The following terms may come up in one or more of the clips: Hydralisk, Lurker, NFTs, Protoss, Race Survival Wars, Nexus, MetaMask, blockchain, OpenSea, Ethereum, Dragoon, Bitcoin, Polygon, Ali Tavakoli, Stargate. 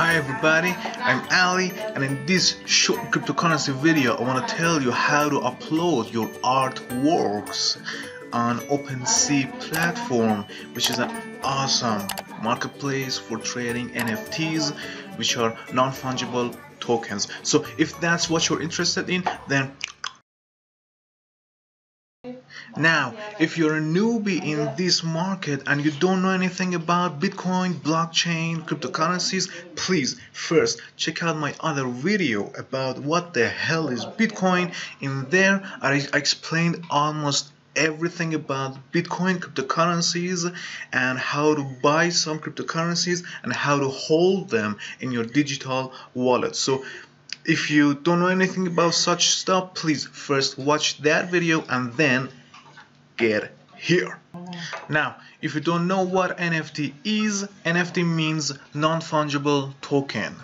Hi everybody, I'm Ali, and in this short cryptocurrency video I want to tell you how to upload your artworks on OpenSea platform, which is an awesome marketplace for trading NFTs, which are non-fungible tokens. So if that's what you're interested in, then now, if you're a newbie in this market and you don't know anything about Bitcoin, blockchain, cryptocurrencies, please first check out my other video about what the hell is Bitcoin. In there, I explained almost everything about Bitcoin, cryptocurrencies, and how to buy some cryptocurrencies and how to hold them in your digital wallet. So if you don't know anything about such stuff, please first watch that video and then get here. Now, if you don't know what NFT is, NFT means non-fungible token.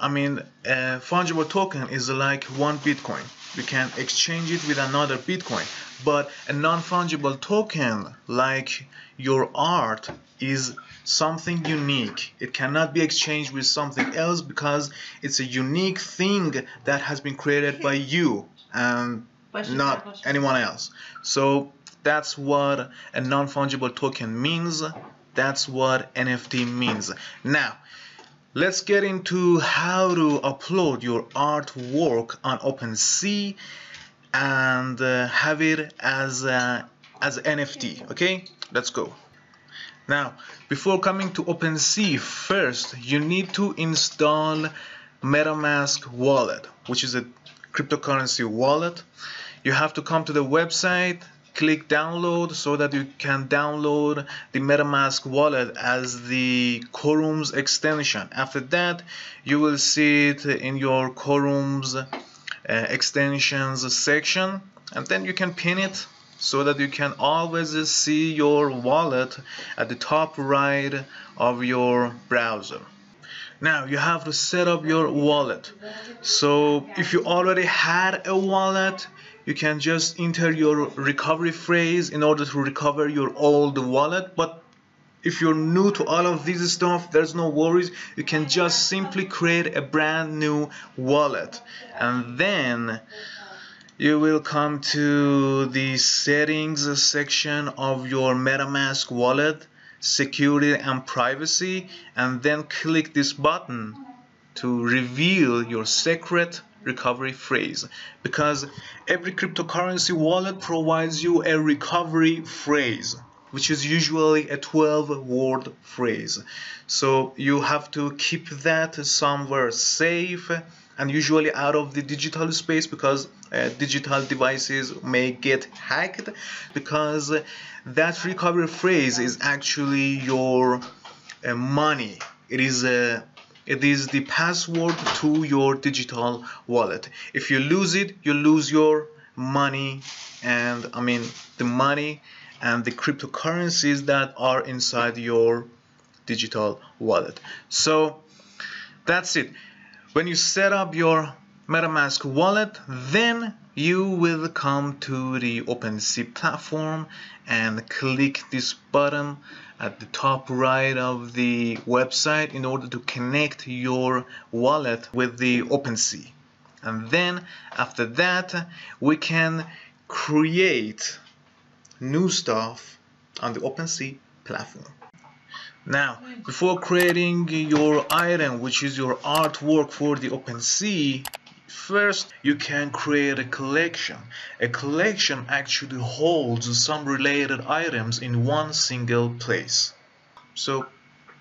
I mean, a fungible token is like one Bitcoin. You can exchange it with another Bitcoin, but a non-fungible token, like your art, is something unique. It cannot be exchanged with something else because it's a unique thing that has been created by you and not anyone else. So that's what a non-fungible token means. That's what NFT means. Now, let's get into how to upload your artwork on OpenSea and have it as NFT. Okay, let's go. Now, before coming to OpenSea, first you need to install MetaMask wallet, which is a cryptocurrency wallet. You have to come to the website, click download so that you can download the MetaMask wallet as the Chorums extension. After that, you will see it in your Chorums extensions section, and then you can pin it so that you can always see your wallet at the top right of your browser. Now you have to set up your wallet. So if you already had a wallet, you can just enter your recovery phrase in order to recover your old wallet. But if you're new to all of this stuff, there's no worries. You can just simply create a brand new wallet, and then you will come to the settings section of your MetaMask wallet, security and privacy, and then click this button to reveal your secret recovery phrase, because every cryptocurrency wallet provides you a recovery phrase, which is usually a 12-word phrase. So you have to keep that somewhere safe and usually out of the digital space, because digital devices may get hacked, because that recovery phrase is actually your money. It is the password to your digital wallet. If you lose it, you lose your money, and I mean the money and the cryptocurrencies that are inside your digital wallet. So that's it. When you set up your MetaMask wallet, then you will come to the OpenSea platform and click this button at the top right of the website in order to connect your wallet with the OpenSea. And then after that, we can create new stuff on the OpenSea platform. Now, before creating your item, which is your artwork for the OpenSea, first you can create a collection. A collection actually holds some related items in one single place. So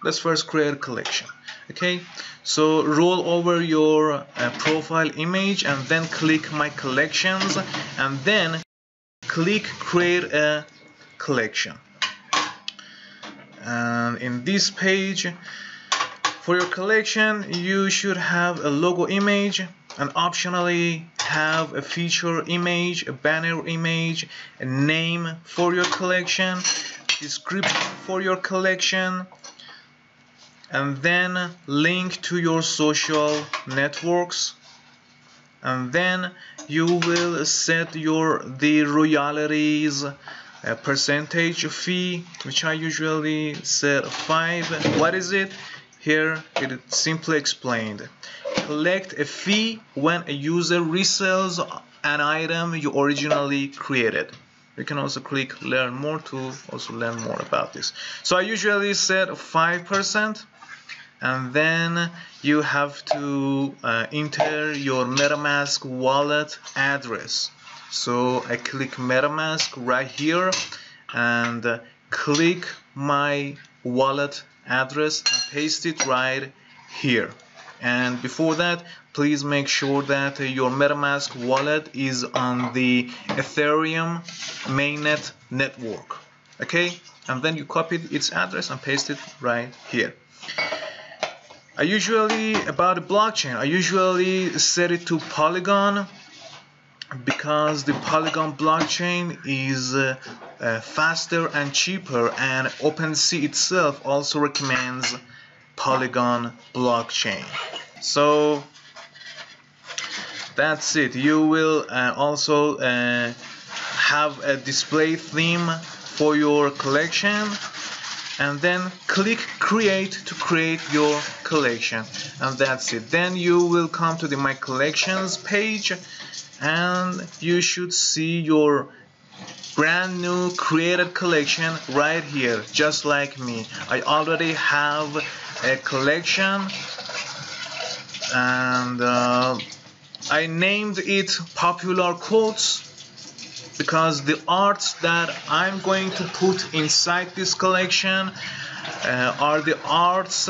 let's first create a collection. Okay, so roll over your profile image and then click My Collections, and then click Create a Collection. And in this page, for your collection, you should have a logo image, and optionally have a feature image, a banner image, a name for your collection, description for your collection, and then link to your social networks. And then you will set the royalties percentage fee, which I usually set 5. What is it? Here it is simply explained. Collect a fee when a user resells an item you originally created. You can also click learn more to also learn more about this. So I usually set 5%, and then you have to enter your MetaMask wallet address. So I click MetaMask right here and click my wallet address and paste it right here. And before that, please make sure that your MetaMask wallet is on the Ethereum mainnet network. Okay, and then you copy its address and paste it right here. I usually, about the blockchain, I usually set it to Polygon, because the Polygon blockchain is faster and cheaper, and OpenSea itself also recommends Polygon blockchain. So that's it. You will also have a display theme for your collection, and then click create to create your collection, and that's it. Then you will come to the my collections page, and you should see your brand new created collection right here. Just like me, I already have a collection, and I named it Popular Quotes, because the arts that I'm going to put inside this collection are the arts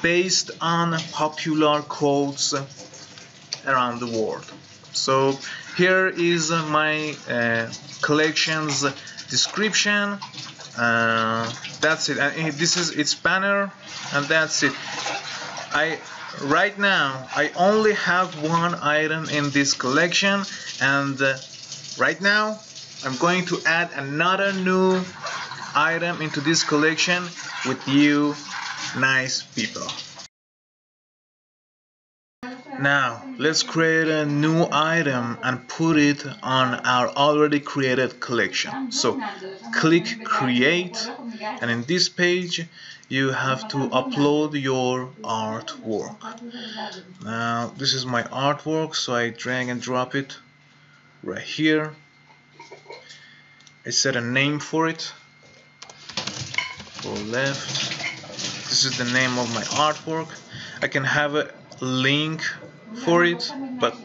based on popular quotes around the world. So here is my collection's description. That's it, and this is its banner, and that's it. Right now I only have one item in this collection, and right now I'm going to add another new item into this collection with you nice people. Now let's create a new item and put it on our already created collection. So click create, and in this page you have to upload your artwork. Now this is my artwork, so I drag and drop it right here. I set a name for it. Go left. This is the name of my artwork. I can have a link for it, but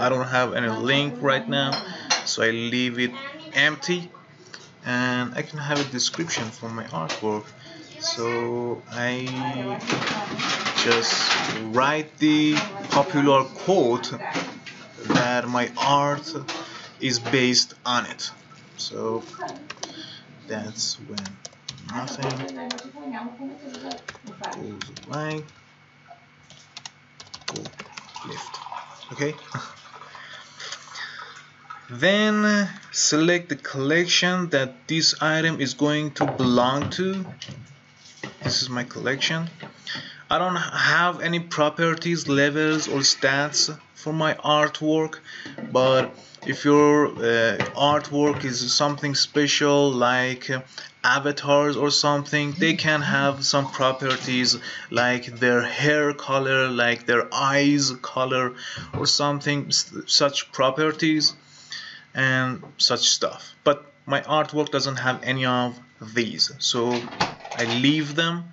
I don't have any link right now, so I leave it empty. And I can have a description for my artwork, so I just write the popular quote that my art is based on it. So that's when nothing goes right, go left. Okay. Then select the collection that this item is going to belong to. This is my collection. I don't have any properties, levels or stats for my artwork, but if your artwork is something special like avatars or something, they can have some properties like their hair color, like their eyes color or something, such properties and such stuff. But my artwork doesn't have any of these, so I leave them,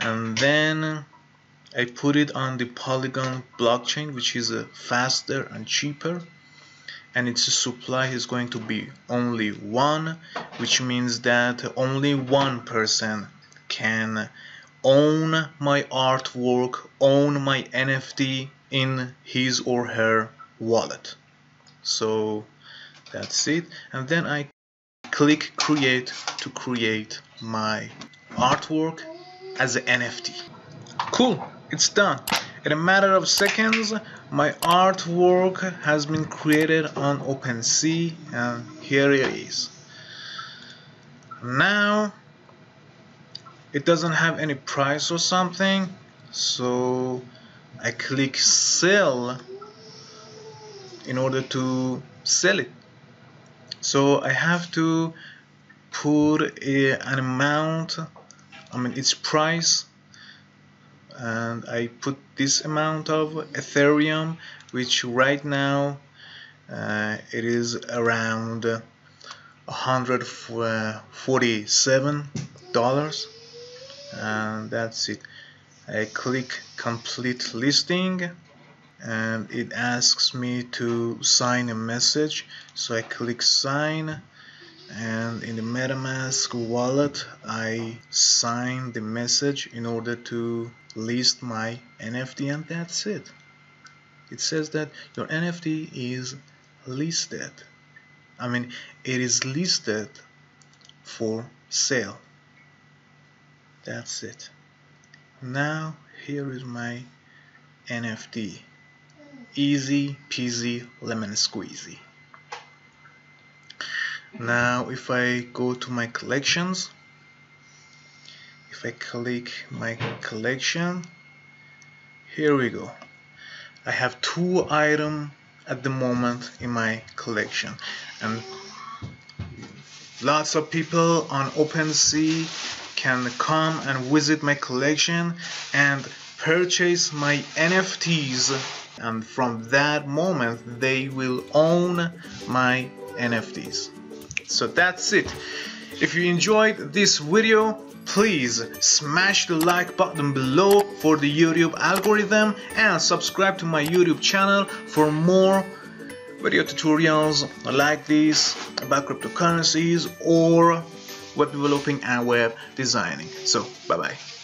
and then I put it on the Polygon blockchain, which is faster and cheaper, and its supply is going to be only one, which means that only one person can own my artwork, own my NFT in his or her wallet. So that's it, and then I click create to create my artwork as an NFT. Cool, it's done. In a matter of seconds, my artwork has been created on OpenSea, and here it is. Now it doesn't have any price or something, so I click sell in order to sell it. So I have to put an amount, I mean its price, and I put this amount of Ethereum, which right now it is around $147, and that's it. I click complete listing and it asks me to sign a message, so I click sign, and in the MetaMask wallet I sign the message in order to list my NFT, and that's it. It says that your NFT is listed. I mean, it is listed for sale. That's it. Now here is my NFT. Easy peasy lemon squeezy. Now if I go to my collections, if I click my collection, here we go. I have 2 items at the moment in my collection, and lots of people on OpenSea can come and visit my collection and purchase my NFTs, and from that moment they will own my NFTs. So that's it. If you enjoyed this video, please smash the like button below for the YouTube algorithm, and subscribe to my YouTube channel for more video tutorials like this about cryptocurrencies or web developing and web designing. So bye bye.